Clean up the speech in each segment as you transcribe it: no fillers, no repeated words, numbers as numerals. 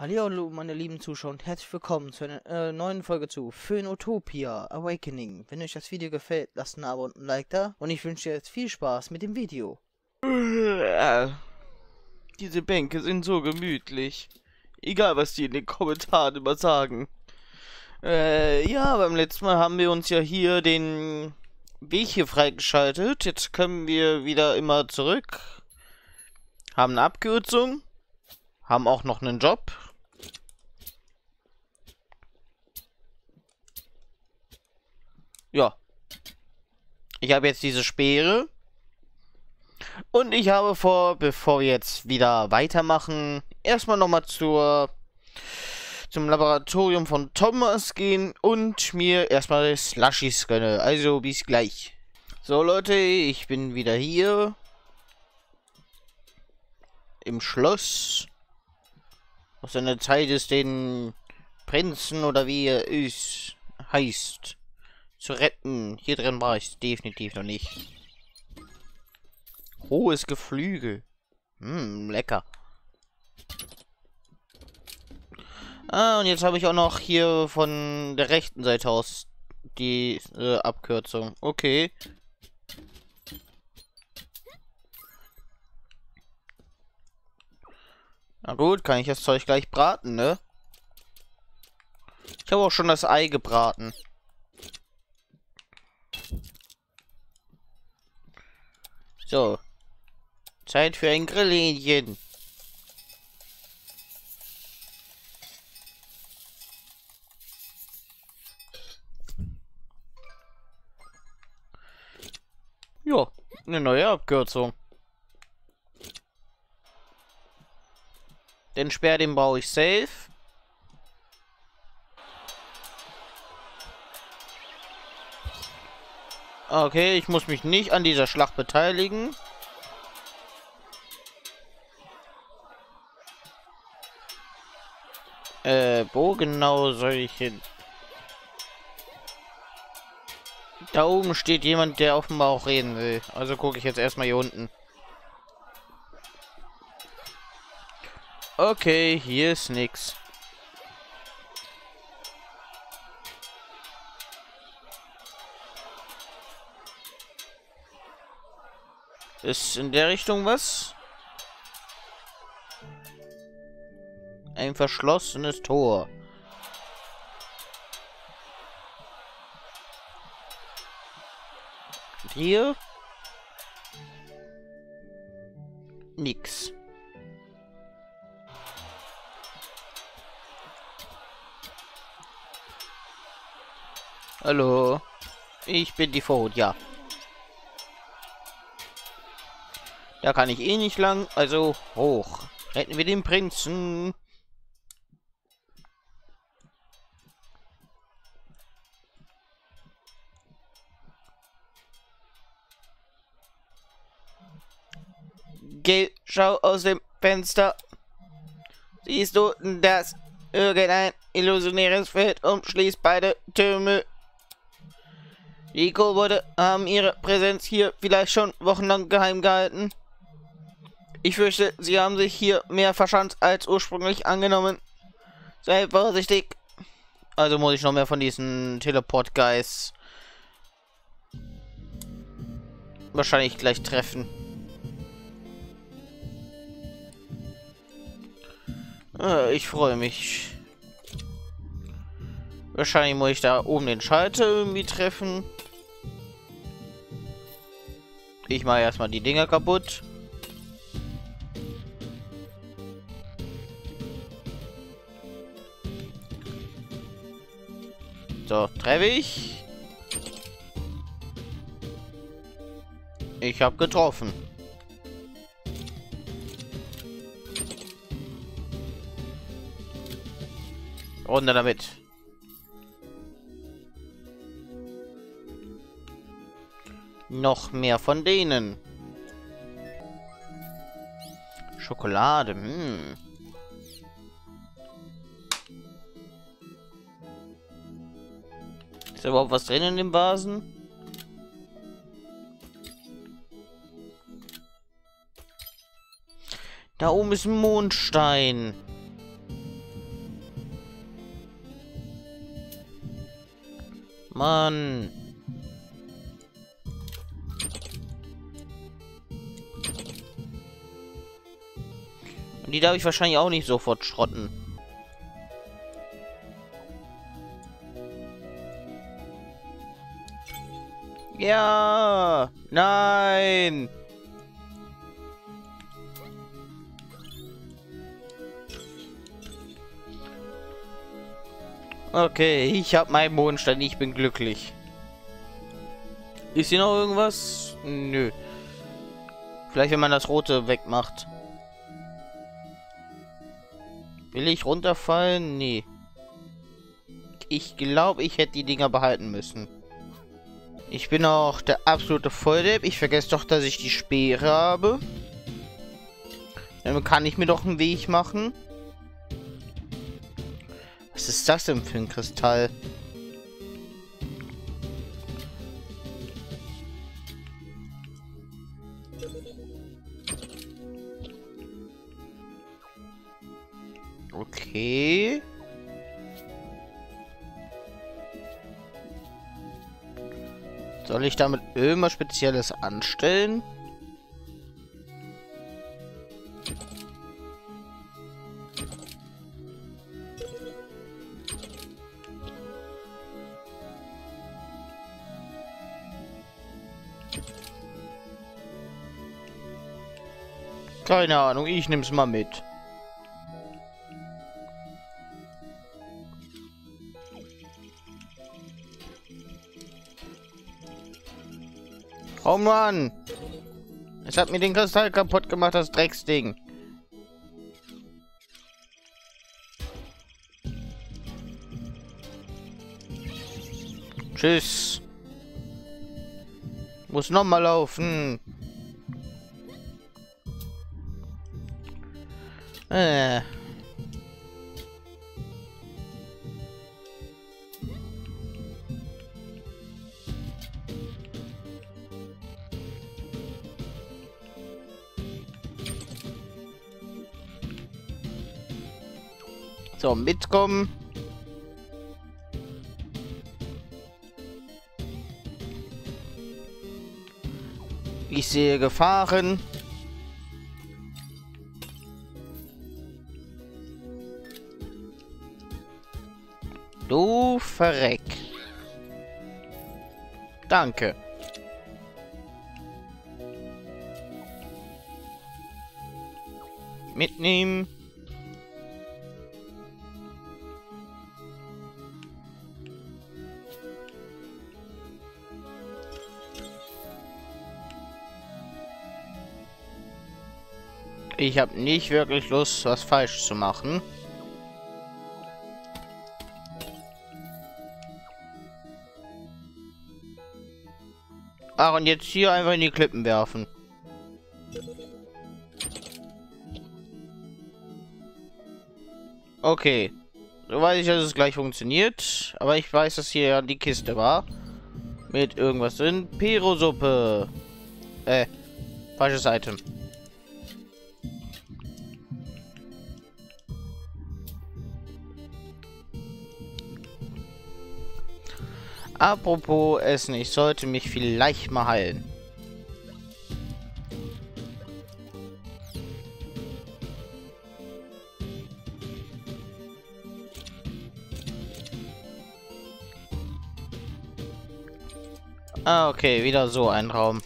Hallo meine lieben Zuschauer und herzlich willkommen zu einer neuen Folge zu Phoenotopia Awakening. Wenn euch das Video gefällt, lasst ein Abo und ein Like da und ich wünsche jetzt viel Spaß mit dem Video. Diese Bänke sind so gemütlich. Egal was die in den Kommentaren immer sagen. Ja, beim letzten Mal haben wir uns ja hier den Weg hier freigeschaltet. Jetzt können wir wieder immer zurück. Haben eine Abkürzung. Haben auch noch einen Job. Ja. Ich habe jetzt diese Speere. Und ich habe vor, bevor wir jetzt wieder weitermachen, erstmal nochmal zum Laboratorium von Thomas gehen und mir erstmal Slushies gönne. Also bis gleich. So Leute, ich bin wieder hier. Im Schloss. Was eine Zeit ist, den Prinzen oder wie er ist, heißt, zu retten. Hier drin war ich definitiv noch nicht. Hohes Geflügel. Lecker. Ah, und jetzt habe ich auch noch hier von der rechten Seite aus die Abkürzung. Okay. Na gut, kann ich das Zeug gleich braten, ne? Ich habe auch schon das Ei gebraten. So. Zeit für ein Grillinchen. Ja, eine neue Abkürzung. Den Speer, den brauche ich safe. Okay, ich muss mich nicht an dieser Schlacht beteiligen. Wo genau soll ich hin? Da oben steht jemand, der offenbar auch reden will. Also gucke ich jetzt erstmal hier unten. Okay, hier ist nix. Ist in der Richtung was? Ein verschlossenes Tor. Und hier? Nix. Hallo, ich bin die Vorhut, ja. Da kann ich eh nicht lang, also hoch. Retten wir den Prinzen. Geh, schau aus dem Fenster. Siehst du, dass irgendein illusionäres Feld umschließt beide Türme? Die Kobolde haben ihre Präsenz hier vielleicht schon wochenlang geheim gehalten. Ich fürchte, sie haben sich hier mehr verschanzt als ursprünglich angenommen. Sei vorsichtig. Also muss ich noch mehr von diesen Teleport-Guys wahrscheinlich gleich treffen. Ich freue mich. Wahrscheinlich muss ich da oben den Schalter irgendwie treffen. Ich mache erstmal die Dinger kaputt. So, treffe ich. Ich habe getroffen. Runter damit. Noch mehr von denen. Schokolade. Ist da überhaupt was drin in dem Vasen? Da oben ist ein Mondstein. Mann. Und die darf ich wahrscheinlich auch nicht sofort schrotten. Ja, nein. Okay, ich habe meinen Bodenstein, ich bin glücklich. Ist hier noch irgendwas? Nö. Vielleicht, wenn man das Rote wegmacht. Will ich runterfallen? Nee. Ich glaube, ich hätte die Dinger behalten müssen. Ich bin auch der absolute Volldepp. Ich vergesse doch, dass ich die Speere habe. Dann kann ich mir doch einen Weg machen. Was ist das denn für ein Kristall? Okay. Soll ich damit irgendwas Spezielles anstellen? Keine Ahnung, ich nehme es mal mit. Oh Mann! Es hat mir den Kristall kaputt gemacht, das Drecksding. Tschüss. Muss nochmal laufen. So, mitkommen. Ich sehe Gefahren. Du Verreck. Danke. Mitnehmen. Ich habe nicht wirklich Lust, was falsch zu machen. Ach, und jetzt hier einfach in die Klippen werfen. Okay. So weiß ich, dass es gleich funktioniert. Aber ich weiß, dass hier die Kiste war. Mit irgendwas drin. Pyrosuppe. Falsches Item. Apropos Essen, ich sollte mich vielleicht mal heilen. Ah, okay, wieder so ein Raum.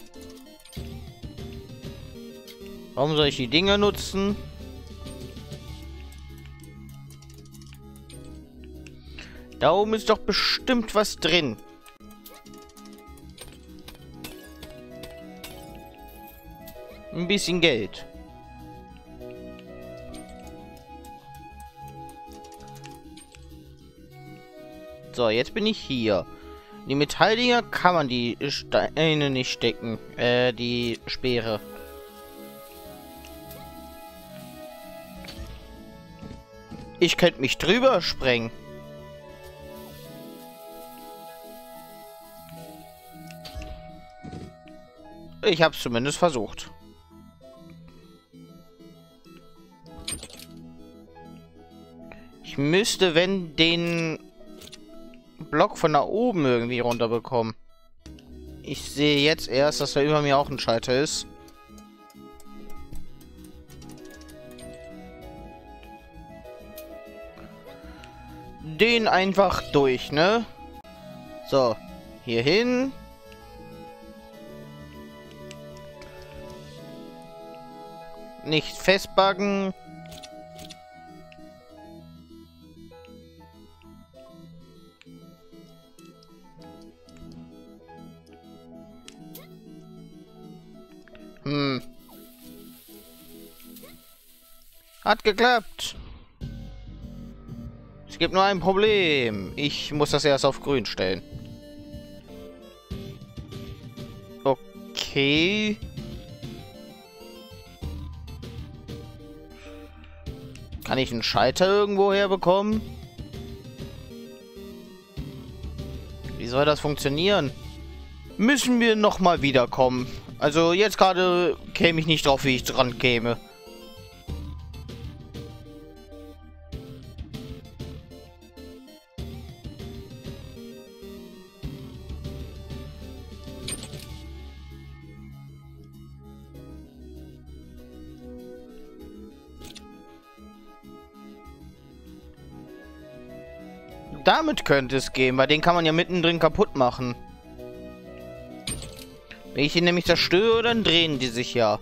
Warum soll ich die Dinge nutzen? Da oben ist doch bestimmt was drin. Ein bisschen Geld. So, jetzt bin ich hier. Die Metalldinger kann man die Steine nicht stecken. Die Speere. Ich könnte mich drüber sprengen. Ich habe es zumindest versucht. Ich müsste, wenn den Block von da oben irgendwie runterbekommen. Ich sehe jetzt erst, dass da über mir auch ein Schalter ist. Den einfach durch, ne? So, hier hin. Nicht festbacken. Hat geklappt. Es gibt nur ein Problem. Ich muss das erst auf grün stellen. Okay. Kann ich einen Schalter irgendwo herbekommen? Wie soll das funktionieren? Müssen wir nochmal wiederkommen? Also jetzt gerade käme ich nicht drauf, wie ich dran käme. Damit könnte es gehen, weil den kann man ja mittendrin kaputt machen. Wenn ich ihn nämlich zerstöre, dann drehen die sich ja.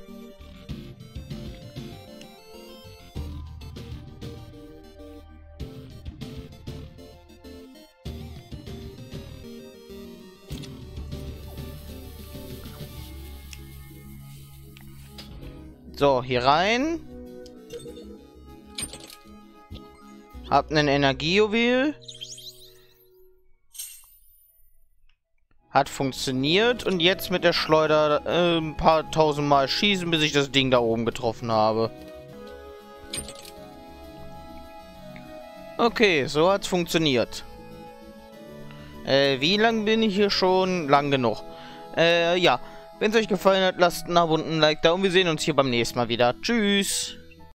So, hier rein. Hab einen Energiejuwel. Hat funktioniert und jetzt mit der Schleuder ein paar tausendmal schießen, bis ich das Ding da oben getroffen habe. Okay, so hat's funktioniert. Wie lang bin ich hier schon? Lang genug. Ja, wenn es euch gefallen hat, lasst ein Abo und ein Like da und wir sehen uns hier beim nächsten Mal wieder. Tschüss!